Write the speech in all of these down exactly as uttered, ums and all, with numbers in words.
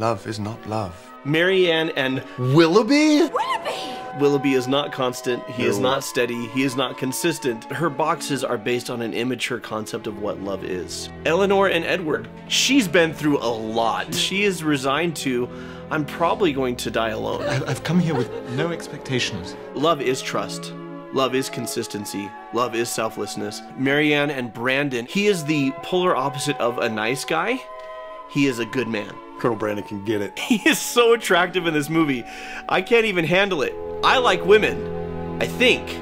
Love is not love. Marianne and Willoughby? Willoughby! Willoughby is not constant, he no. is not steady, he is not consistent. Her boxes are based on an immature concept of what love is. Elinor and Edward, she's been through a lot. She is resigned to, I'm probably going to die alone. I've come here with no expectations. Love is trust. Love is consistency. Love is selflessness. Marianne and Brandon, he is the polar opposite of a nice guy. He is a good man. Colonel Brandon can get it. He is so attractive in this movie. I can't even handle it. I like women, I think.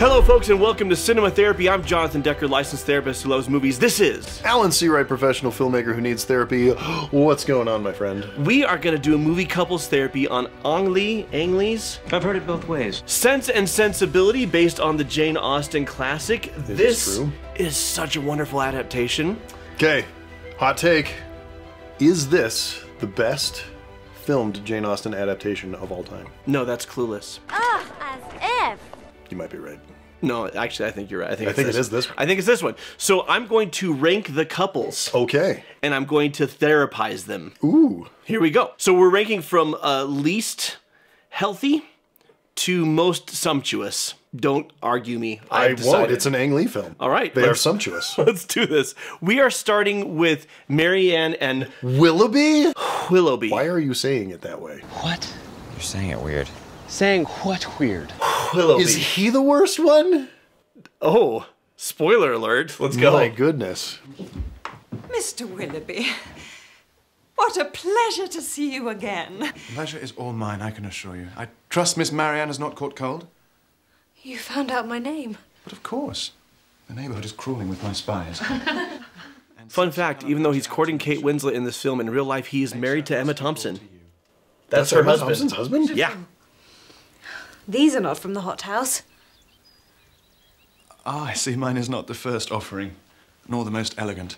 Hello folks and welcome to Cinema Therapy. I'm Jonathan Decker, licensed therapist who loves movies. This is Alan Seawright, professional filmmaker who needs therapy. What's going on, my friend? We are gonna do a movie couples therapy on Ang Lee, Ang Lee's? I've heard it both ways. Sense and Sensibility, based on the Jane Austen classic. This, this is, true. is such a wonderful adaptation. Okay, hot take. Is this the best filmed Jane Austen adaptation of all time? No, that's Clueless. Ugh, as if. You might be right. No, actually, I think you're right. I think, I think it is this one. I think it's this one. So I'm going to rank the couples. Okay. And I'm going to therapize them. Ooh. Here we go. So we're ranking from uh, least healthy to most sumptuous. Don't argue me. I, I won't. It's an Ang Lee film. All right. They are sumptuous. Let's do this. We are starting with Marianne and Willoughby? Willoughby. Why are you saying it that way? What? You're saying it weird. Saying what weird? Willoughby. Is he the worst one? Oh, spoiler alert. Let's go. My goodness. Mister Willoughby, what a pleasure to see you again. Pleasure is all mine, I can assure you. I trust Miss Marianne has not caught cold. You found out my name. But of course. The neighborhood is crawling with my spies. Fun fact, even though he's courting Kate Winslet in this film, in real life he is married to Emma Thompson. That's, That's her husband. Thompson's husband? Yeah. These are not from the hothouse. Ah, I see mine is not the first offering, nor the most elegant.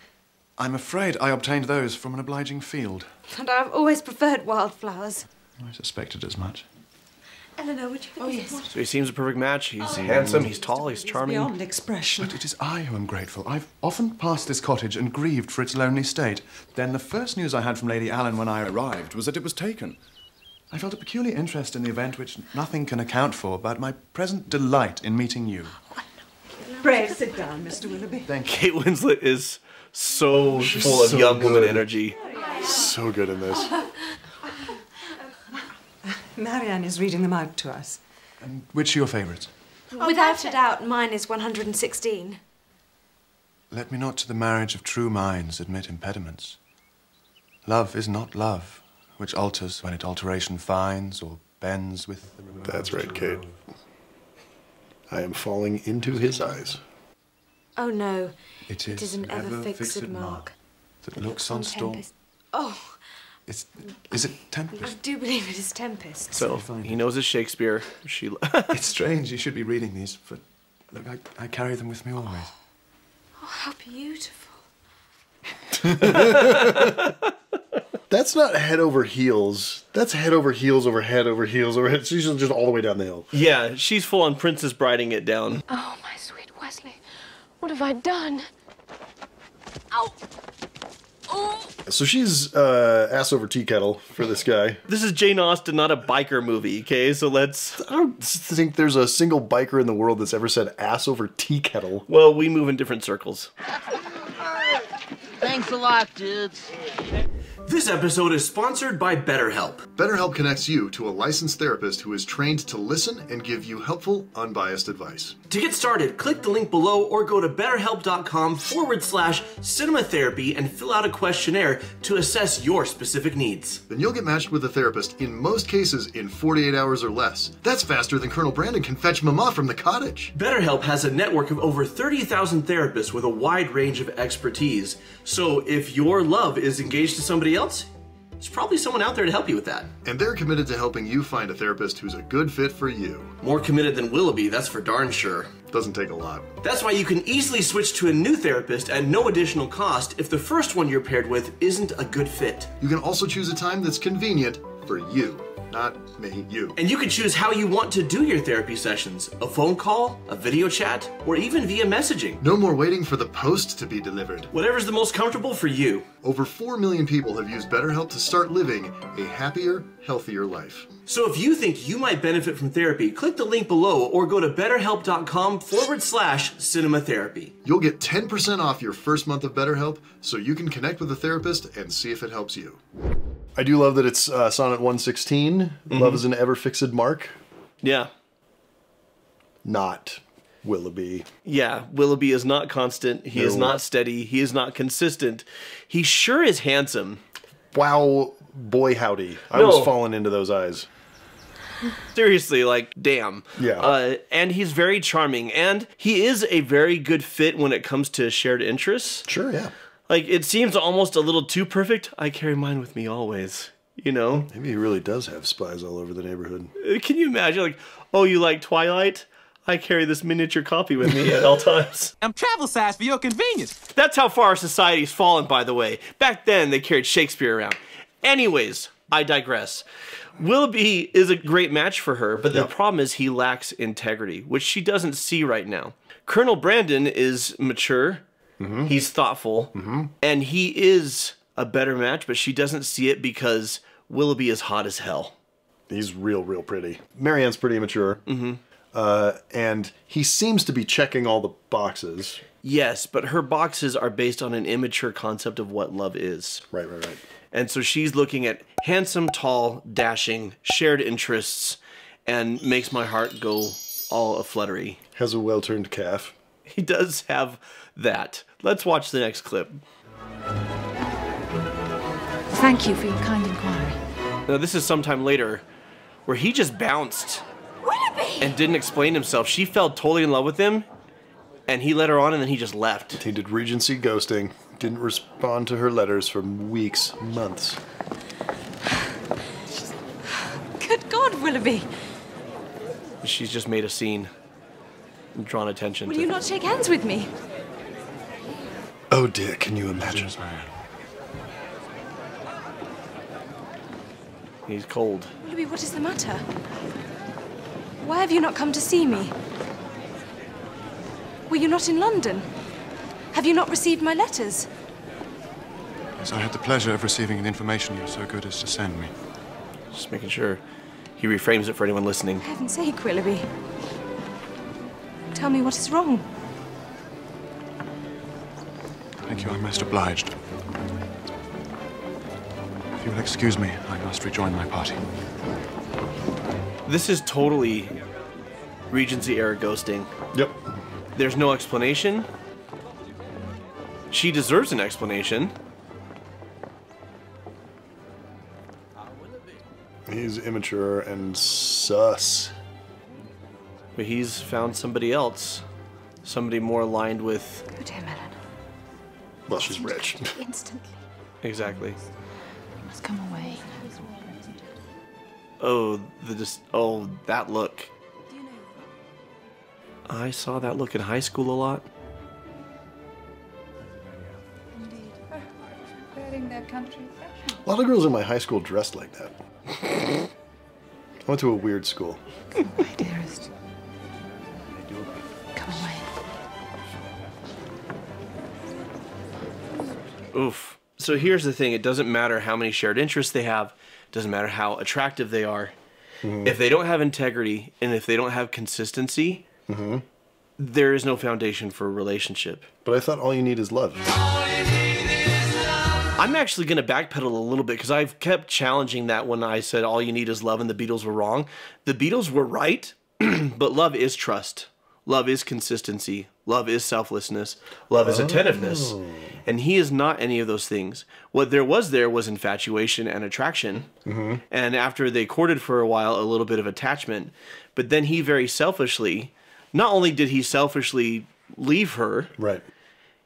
I'm afraid I obtained those from an obliging field. And I've always preferred wildflowers. I suspected as much. Elinor, would you oh, yes. So he seems a perfect match. He's oh, handsome, he's tall, he's charming. Beyond expression. But it is I who am grateful. I've often passed this cottage and grieved for its lonely state. Then the first news I had from Lady Allen when I arrived was that it was taken. I felt a peculiar interest in the event which nothing can account for, but my present delight in meeting you. Pray, sit down, Mister Willoughby. Thank you. Kate Winslet is so She's full so of young woman energy. So good in this. Marianne is reading them out to us. And which are your favourites? Oh, Without perfect. a doubt, mine is one hundred and sixteen. Let me not to the marriage of true minds admit impediments. Love is not love, which alters when it alteration finds or bends with the remote. That's right, Kate. I am falling into his eyes. Oh no, it is, it is an ever-fixed ever mark, mark that looks on storm. Oh! It's, is it Tempest? I do believe it is Tempest. So, he knows it's Shakespeare. She It's strange, you should be reading these, but look, I, I carry them with me always. Oh, oh how beautiful. That's not head over heels. That's head over heels over head over heels over head. She's just all the way down the hill. Yeah, she's full on Princess Briding it down. Oh, my sweet Wesley. What have I done? Ow. Oh. So she's uh, ass over tea kettle for this guy. This is Jane Austen, not a biker movie, okay? So let's... I don't think there's a single biker in the world that's ever said ass over tea kettle. Well, we move in different circles. Thanks a lot, dudes. This episode is sponsored by BetterHelp. BetterHelp connects you to a licensed therapist who is trained to listen and give you helpful, unbiased advice. To get started, click the link below or go to betterhelp.com forward slash cinematherapy and fill out a questionnaire to assess your specific needs. Then you'll get matched with a therapist, in most cases in forty-eight hours or less. That's faster than Colonel Brandon can fetch Mama from the cottage. BetterHelp has a network of over thirty thousand therapists with a wide range of expertise. So if your love is engaged to somebody else, there's probably someone out there to help you with that. And they're committed to helping you find a therapist who's a good fit for you. More committed than Willoughby, that's for darn sure. Doesn't take a lot. That's why you can easily switch to a new therapist at no additional cost if the first one you're paired with isn't a good fit. You can also choose a time that's convenient for you. not me, you. And you can choose how you want to do your therapy sessions, a phone call, a video chat, or even via messaging. No more waiting for the post to be delivered. Whatever's the most comfortable for you. Over four million people have used BetterHelp to start living a happier, healthier life. So if you think you might benefit from therapy, click the link below or go to betterhelp.com forward slash cinema therapy. You'll get ten percent off your first month of BetterHelp so you can connect with a therapist and see if it helps you. I do love that it's uh, Sonnet one sixteen. Mm-hmm. Love is an ever-fixed mark. Yeah. Not Willoughby. Yeah, Willoughby is not constant. He no. is not steady. He is not consistent. He sure is handsome. Wow, boy howdy. I no. was falling into those eyes. Seriously, like, damn. Yeah. Uh, and he's very charming. And he is a very good fit when it comes to shared interests. Sure, yeah. Like, it seems almost a little too perfect. I carry mine with me always, you know? Maybe he really does have spies all over the neighborhood. Can you imagine? Like, oh, you like Twilight? I carry this miniature copy with me at all times. I'm travel size for your convenience. That's how far our society's fallen, by the way. Back then, they carried Shakespeare around. Anyways, I digress. Willoughby is a great match for her, but yep. the problem is he lacks integrity, which she doesn't see right now. Colonel Brandon is mature. Mm-hmm. He's thoughtful, mm-hmm. and he is a better match, but she doesn't see it because Willoughby is hot as hell. He's real, real pretty. Marianne's pretty immature, mm-hmm. uh, and he seems to be checking all the boxes. Yes, but her boxes are based on an immature concept of what love is. Right, right, right. And so she's looking at handsome, tall, dashing, shared interests, and makes my heart go all afluttery. Has a well-turned calf. He does have that. Let's watch the next clip. Thank you for your kind inquiry. Now, this is sometime later where he just bounced Willoughby! And didn't explain himself. She fell totally in love with him, and he let her on, and then he just left. He did Regency ghosting. Didn't respond to her letters for weeks, months. Good God, Willoughby. She's just made a scene. Drawn attention. Will to you not shake hands with me? Oh dear, can you imagine? He's cold. Willoughby, what is the matter? Why have you not come to see me? Were you not in London? Have you not received my letters? Yes, I had the pleasure of receiving an information you were so good as to send me. Just making sure he reframes it for anyone listening. For heaven's sake, Willoughby. Tell me what is wrong. Thank you, I'm most obliged. If you will excuse me, I must rejoin my party. This is totally Regency-era ghosting. Yep. There's no explanation. She deserves an explanation. He's immature and sus. But he's found somebody else, somebody more aligned with... Good him, Elinor. Well, she's rich. Instantly. Exactly. Let's come away. Oh, the just oh that look. Do you know? I saw that look in high school a lot. Indeed. Wearing their country fashion. A lot of girls in my high school dressed like that. I went to a weird school. Come away, dearest. Oof. So here's the thing. It doesn't matter how many shared interests they have. It doesn't matter how attractive they are. Mm-hmm. If they don't have integrity and if they don't have consistency, mm-hmm. there is no foundation for a relationship. But I thought all you need is love. All you need is love. I'm actually going to backpedal a little bit because I've kept challenging that when I said all you need is love and the Beatles were wrong. The Beatles were right, but love is trust. Love is consistency. Love is selflessness. Love is attentiveness. Oh. And he is not any of those things. What there was there was infatuation and attraction. Mm-hmm. And after they courted for a while, a little bit of attachment. But then he very selfishly, not only did he selfishly leave her, right.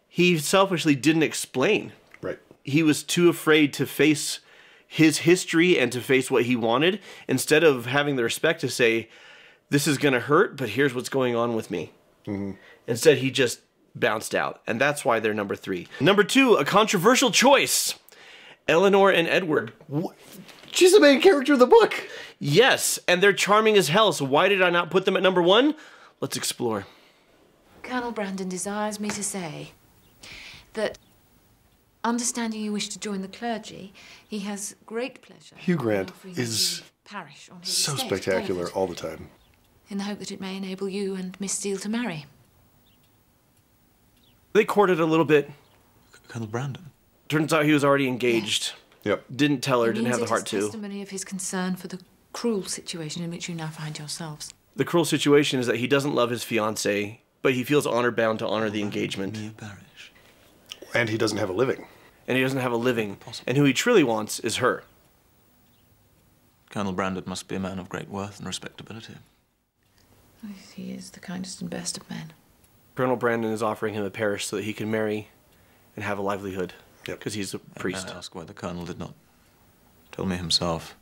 he selfishly didn't explain. Right. He was too afraid to face his history and to face what he wanted, instead of having the respect to say, this is going to hurt, but here's what's going on with me. Mm-hmm. Instead, he just bounced out, and that's why they're number three. Number two, a controversial choice. Elinor and Edward. What? She's the main character of the book. Yes, and they're charming as hell, so why did I not put them at number one? Let's explore. Colonel Brandon desires me to say that, understanding you wish to join the clergy, he has great pleasure. Hugh Grant is parish on his so estate, spectacular David, all the time. In the hope that it may enable you and Miss Steele to marry. They courted a little bit. Colonel Brandon? Turns out he was already engaged. Yeah. Yep. Didn't tell her, he didn't have the heart to. It is testimony of his concern for the cruel situation in which you now find yourselves. The cruel situation is that he doesn't love his fiancée, but he feels honor-bound to honor the engagement. And he doesn't have a living. And he doesn't have a living. Possible. And who he truly wants is her. Colonel Brandon must be a man of great worth and respectability. He is the kindest and best of men. Colonel Brandon is offering him a parish so that he can marry and have a livelihood. Yep. Because he's a priest. And I ask why the colonel did not tell me himself.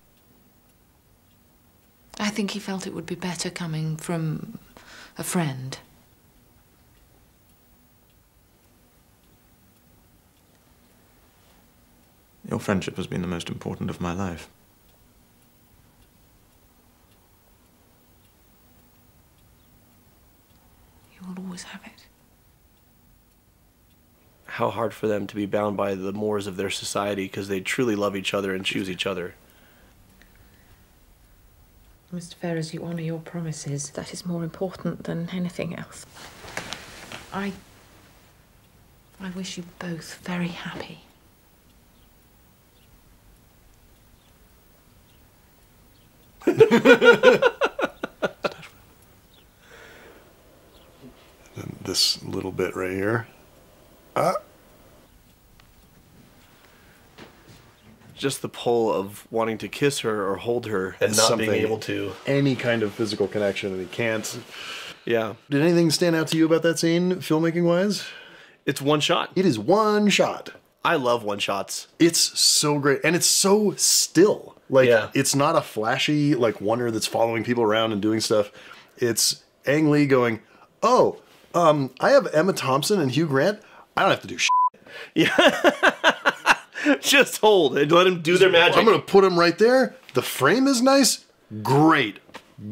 I think he felt it would be better coming from a friend. Your friendship has been the most important of my life. You will always have it. How hard for them to be bound by the mores of their society because they truly love each other and choose each other. Mister Ferrers, you honour your promises. That is more important than anything else. I... I wish you both very happy. And this little bit right here. Ah. Just the pull of wanting to kiss her or hold her and, and not being able to. Any kind of physical connection, and he can't. Yeah. Did anything stand out to you about that scene, filmmaking-wise? It's one shot. It is one shot. I love one shots. It's so great. And it's so still. Like, yeah. It's not a flashy, like, wonder that's following people around and doing stuff. It's Ang Lee going, oh, um, I have Emma Thompson and Hugh Grant. I don't have to do shit. Yeah. Just hold and let them do their magic. I'm going to put them right there. The frame is nice. Great.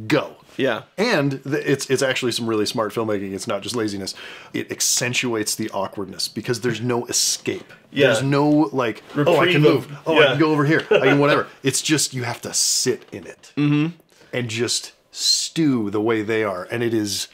Go. Yeah. And the, it's it's actually some really smart filmmaking. It's not just laziness. It accentuates the awkwardness because there's no escape. Yeah. There's no, like, reprieve. Oh, I can move. Oh, yeah. I can go over here. I can whatever. It's just you have to sit in it. Mm-hmm. And just stew the way they are. And it is,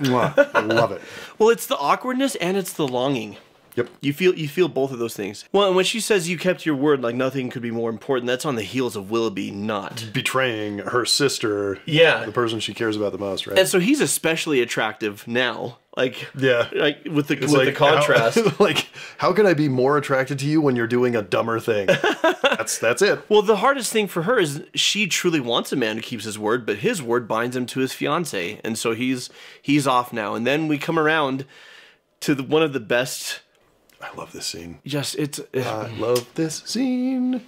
mwah, I love it. Well, it's the awkwardness and it's the longing. Yep. You feel, you feel both of those things. Well, and when she says you kept your word like nothing could be more important, that's on the heels of Willoughby not betraying her sister, yeah, the person she cares about the most, right? And so he's especially attractive now. Like, yeah, like with the, with like, the contrast. How, like, how can I be more attracted to you when you're doing a dumber thing? That's, that's it. Well, the hardest thing for her is she truly wants a man who keeps his word, but his word binds him to his fiancée. And so he's, he's off now. And then we come around to the, one of the best... I love this scene. Yes, it's... I love this scene.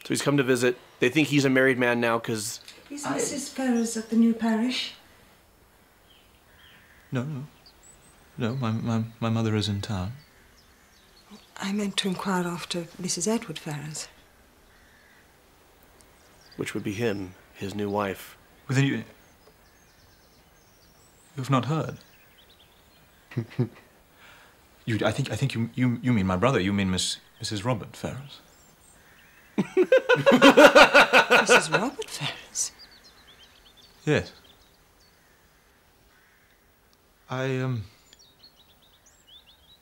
So he's come to visit. They think he's a married man now because... Is Missus Ferrers at the new parish? No, no. No, my, my, my mother is in town. I meant to inquire after Missus Edward Ferrers. Which would be him, his new wife. Well, then you... You've not heard. You, I think I think you you you mean my brother. You mean Miss Missus Robert Ferrers. Missus Robert Ferrers. Yes. I um.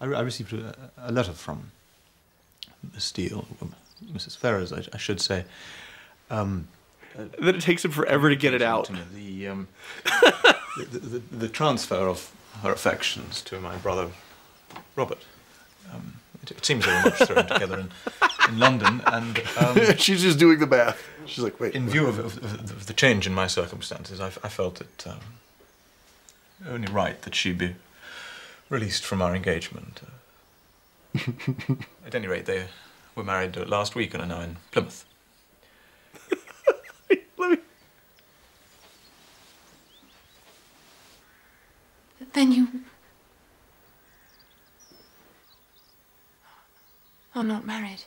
I, I received a, a letter from Miss Steele, Missus Ferrers, I, I should say. Um, uh, that it takes him forever to get it out. The um, the, the, the transfer of her affections to my brother. Robert, um, it, it seems they were much thrown together in, in London, and um, she's just doing the bath. She's like, wait. In view of, of, of the change in my circumstances, I, I felt it um, only right that she be released from our engagement. Uh, at any rate, they were married last week and are now in Plymouth. Let me... Then you. I'm not married.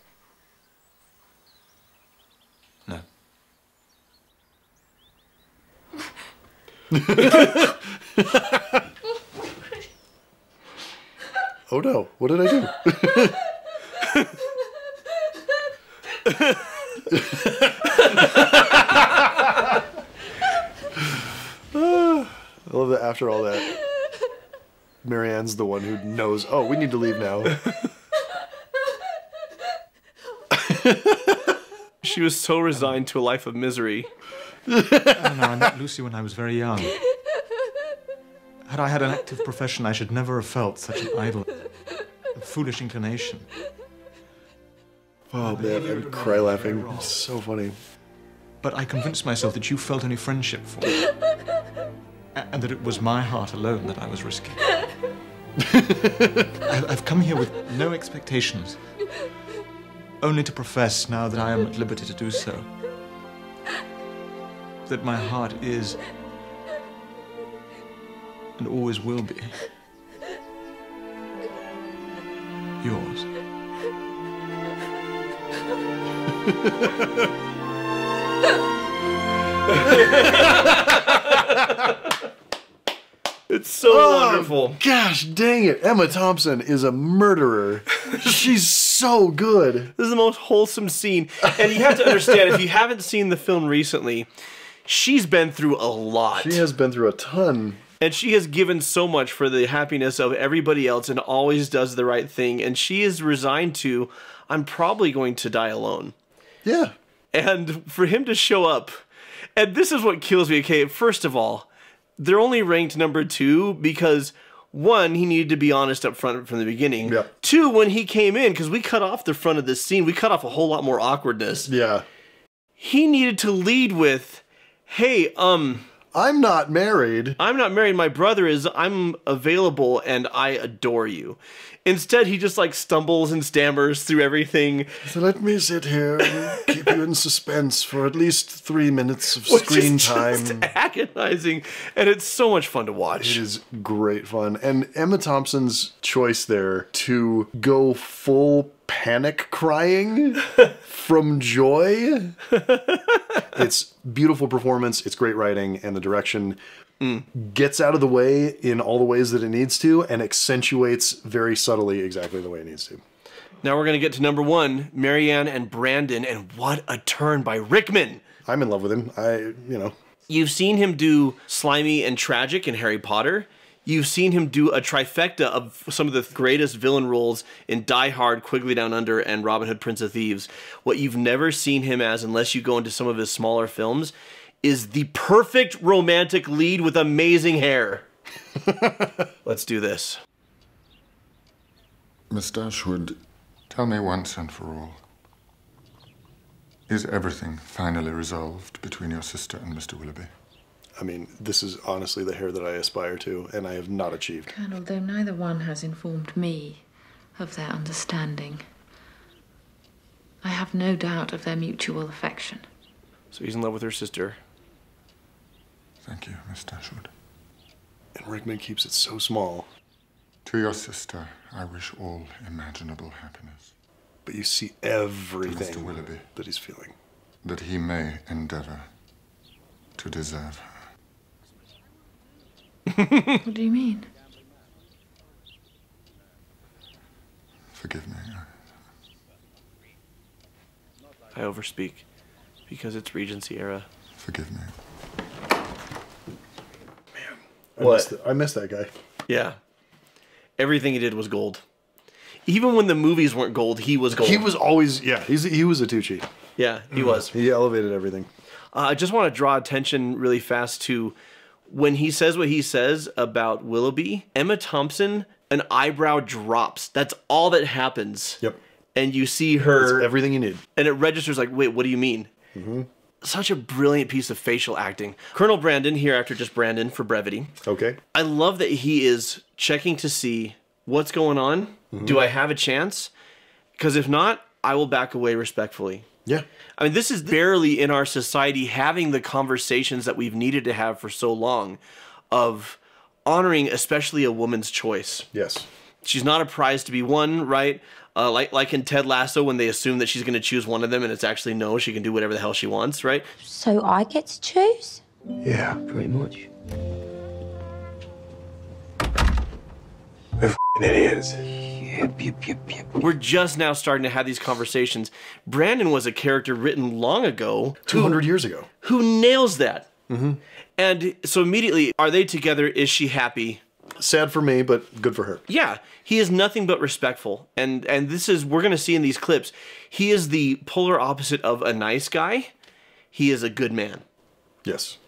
No. Oh no, what did I do? I love that after all that, Marianne's the one who knows, oh, we need to leave now. She was so resigned to a life of misery. Oh, no, I met Lucy when I was very young. Had I had an active profession, I should never have felt such an idle, foolish inclination. Oh, man, I would cry laughing. It's so funny. But I convinced myself that you felt any friendship for me, and that it was my heart alone that I was risking. I've come here with no expectations, only to profess, now that I am at liberty to do so, that my heart is, and always will be, yours. It's so oh, wonderful. Gosh dang it. Emma Thompson is a murderer. She's so good. This is the most wholesome scene. And you have to understand, if you haven't seen the film recently, she's been through a lot. She has been through a ton. And she has given so much for the happiness of everybody else and always does the right thing. And she is resigned to, I'm probably going to die alone. Yeah. And for him to show up, and this is what kills me. Okay, first of all, they're only ranked number two because, one, he needed to be honest up front from the beginning. Yeah. Two, when he came in, because we cut off the front of this scene, we cut off a whole lot more awkwardness. Yeah. He needed to lead with, hey, um... I'm not married. I'm not married. My brother is. I'm available and I adore you. Instead, he just like stumbles and stammers through everything. So let me sit here and keep you in suspense for at least three minutes of Which screen is time. Just agonizing. And it's so much fun to watch. It is great fun. And Emma Thompson's choice there to go full panic crying from joy. It's beautiful performance, it's great writing, and the direction mm. gets out of the way in all the ways that it needs to and accentuates very subtly exactly the way it needs to. Now we're gonna get to number one, Marianne and Brandon, and what a turn by Rickman. I'm in love with him, I, you know. You've seen him do slimy and tragic in Harry Potter. You've seen him do a trifecta of some of the greatest villain roles in Die Hard, Quigley Down Under, and Robin Hood, Prince of Thieves. What you've never seen him as, unless you go into some of his smaller films, is the perfect romantic lead with amazing hair. Let's do this. Miss Dashwood, tell me once and for all, is everything finally resolved between your sister and Mister Willoughby? I mean, this is honestly the hair that I aspire to, and I have not achieved. Colonel, though neither one has informed me of their understanding, I have no doubt of their mutual affection. So he's in love with her sister. Thank you, Miss Dashwood. And Rickman keeps it so small. To your sister, I wish all imaginable happiness. But you see everything Mister Willoughby, that he's feeling. That he may endeavor to deserve her. What do you mean? Forgive me. I overspeak because it's Regency era. Forgive me. Man, I what? Missed I miss that guy. Yeah. Everything he did was gold. Even when the movies weren't gold, he was gold. He was always, yeah, he's, he was a Tucci. Yeah, he mm. was. He elevated everything. Uh, I just want to draw attention really fast to when he says what he says about Willoughby, Emma Thompson, an eyebrow drops. That's all that happens. Yep. And you see her. That's everything you need. And it registers like, wait, what do you mean? Mm-hmm. Such a brilliant piece of facial acting. Colonel Brandon, hereafter just Brandon for brevity. Okay. I love that he is checking to see what's going on. Mm-hmm. Do I have a chance? Because if not, I will back away respectfully. Yeah. I mean, this is barely in our society having the conversations that we've needed to have for so long of honoring especially a woman's choice. Yes. She's not a prize to be won, right? Uh, like, like in Ted Lasso when they assume that she's going to choose one of them and it's actually no, she can do whatever the hell she wants, right? So I get to choose? Yeah. Pretty much. We're f***ing idiots. Yep, yep, yep, yep. We're just now starting to have these conversations. Brandon was a character written long ago. two hundred who, years ago. Who nails that. Mm-hmm. And so immediately, are they together? Is she happy? Sad for me, but good for her. Yeah, he is nothing but respectful. And and this is, we're going to see in these clips, he is the polar opposite of a nice guy. He is a good man. Yes.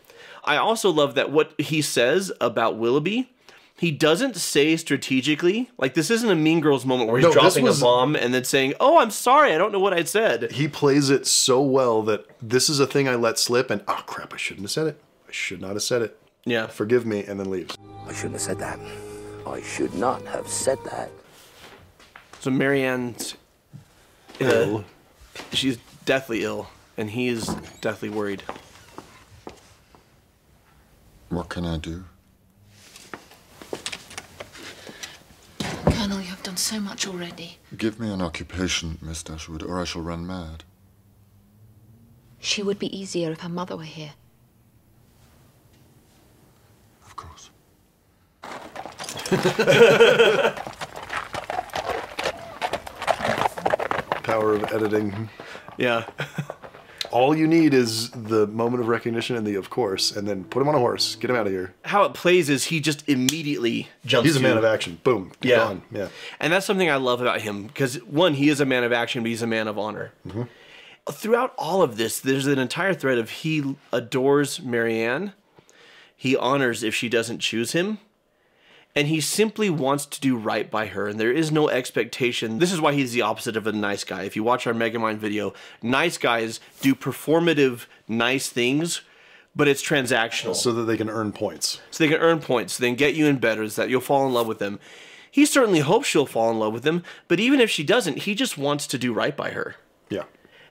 I also love that what he says about Willoughby, he doesn't say strategically. Like, this isn't a Mean Girls moment where he's no, dropping was, a bomb and then saying, oh, I'm sorry, I don't know what I said. He plays it so well that this is a thing I let slip and, oh, crap, I shouldn't have said it. I should not have said it. Yeah. Forgive me, and then leaves. I shouldn't have said that. I should not have said that. So Marianne's ill. Uh, she's deathly ill, and he is deathly worried. What can I do? Colonel, you have done so much already. Give me an occupation, Miss Dashwood, or I shall run mad. She would be easier if her mother were here. Of course. Power of editing. Yeah. All you need is the moment of recognition and the of course, and then put him on a horse. Get him out of here. How it plays is he just immediately jumps He's a man in. of action. Boom. Yeah. Gone. Yeah. And that's something I love about him, because one, he is a man of action, but he's a man of honor. Mm-hmm. Throughout all of this, there's an entire thread of he adores Marianne, he honors if she doesn't choose him, and he simply wants to do right by her, and there is no expectation. This is why he's the opposite of a nice guy. If you watch our Megamind video, nice guys do performative nice things, but it's transactional. So that they can earn points. So they can earn points, so they can get you in better, so that you'll fall in love with them. He certainly hopes she'll fall in love with him, but even if she doesn't, he just wants to do right by her. Yeah.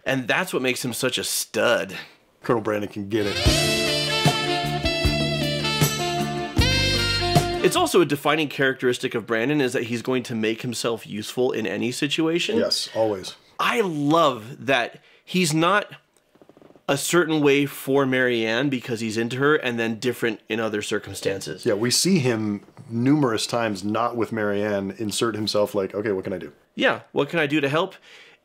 And that's what makes him such a stud. Colonel Brandon can get it. It's also a defining characteristic of Brandon is that he's going to make himself useful in any situation. Yes, always. I love that he's not a certain way for Marianne because he's into her and then different in other circumstances. Yeah, we see him numerous times not with Marianne insert himself like, okay, what can I do? Yeah, what can I do to help?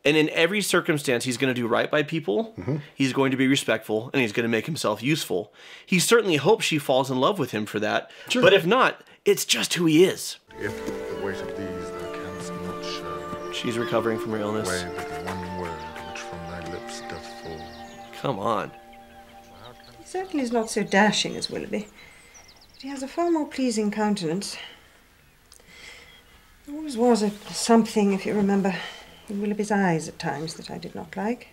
And in every circumstance, he's going to do right by people, mm-hmm. he's going to be respectful, and he's going to make himself useful. He certainly hopes she falls in love with him for that, sure. But if not, it's just who he is. If the weight of these thou canst not show. She's recovering from her illness. Away with one word which from thy lips doth fall. Come on. He certainly is not so dashing as Willoughby, but he has a far more pleasing countenance. There always was a something, if you remember, in Willoughby's eyes at times that I did not like.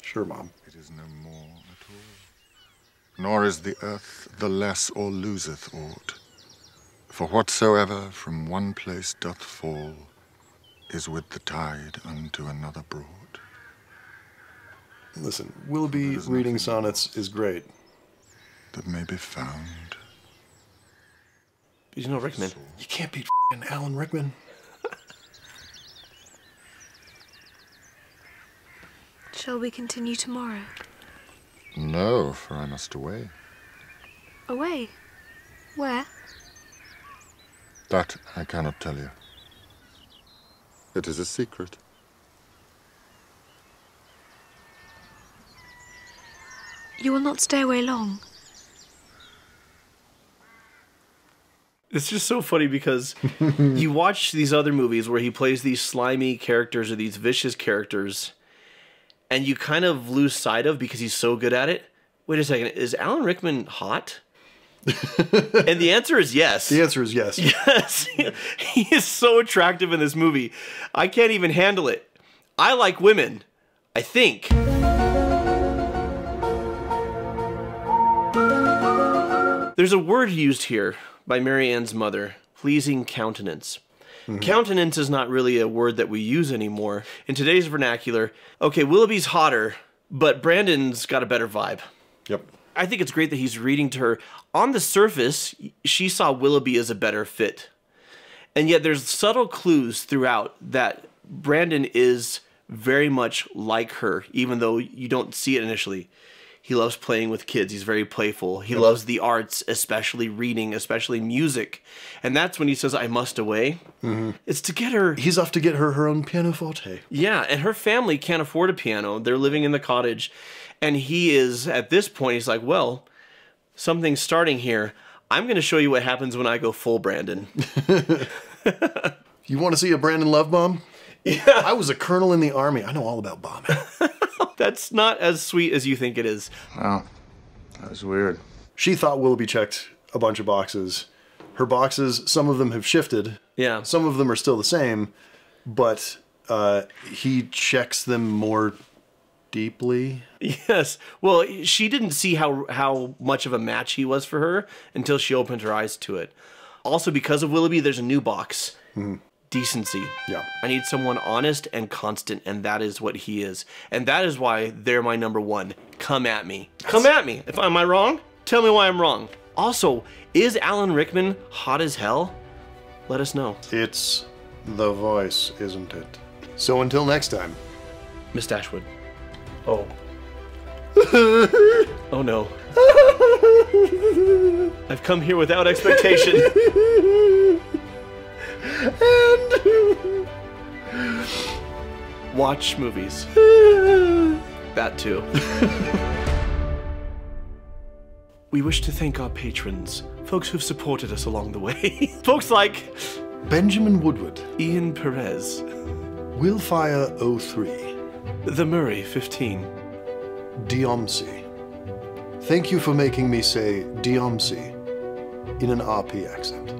Sure, Mom. It is no more at all. Nor is the earth the less or loseth aught. For whatsoever from one place doth fall is with the tide unto another brought. Listen, Willoughby reading sonnets is great. That may be found. But he's no Rickman. You can't beat f***ing Alan Rickman. Shall we continue tomorrow? No, for I must away. Away? Where? That I cannot tell you. It is a secret. You will not stay away long. It's just so funny because you watch these other movies where he plays these slimy characters or these vicious characters, and you kind of lose sight of because he's so good at it. Wait a second, is Alan Rickman hot? And the answer is yes. The answer is yes. Yes. He is so attractive in this movie. I can't even handle it. I like women, I think. There's a word used here by Marianne's mother, pleasing countenance. Mm-hmm. Countenance is not really a word that we use anymore. In today's vernacular, okay, Willoughby's hotter, but Brandon's got a better vibe. Yep. I think it's great that he's reading to her. On the surface, she saw Willoughby as a better fit. And yet there's subtle clues throughout that Brandon is very much like her, even though you don't see it initially. He loves playing with kids. He's very playful. He yeah. loves the arts, especially reading, especially music. And that's when he says, I must away. Mm-hmm. It's to get her. He's off to get her her own pianoforte. Yeah, and her family can't afford a piano. They're living in the cottage. And he is, at this point, he's like, well, something's starting here. I'm going to show you what happens when I go full Brandon. You want to see a Brandon love bomb? Yeah. I was a colonel in the army. I know all about bombing. That's not as sweet as you think it is. Wow, that was weird. She thought Willoughby checked a bunch of boxes. Her boxes, some of them have shifted. Yeah. Some of them are still the same, but uh, he checks them more deeply. Yes. Well, she didn't see how, how much of a match he was for her until she opened her eyes to it. Also, because of Willoughby, there's a new box. Mm-hmm. Decency. Yeah. I need someone honest and constant, and that is what he is. And that is why they're my number one. Come at me. Come at me. If am I wrong? Tell me why I'm wrong. Also, is Alan Rickman hot as hell? Let us know. It's the voice, isn't it? So until next time. Miss Dashwood. Oh. Oh no. I've come here without expectation. And watch movies. That too. We wish to thank our patrons, folks who've supported us along the way. Folks like Benjamin Woodward, Ian Perez, Willfire oh three, The Murray fifteen, Diomsi. Thank you for making me say Diomsi in an R P accent.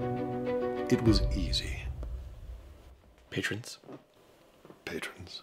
It was easy. Patrons. Patrons.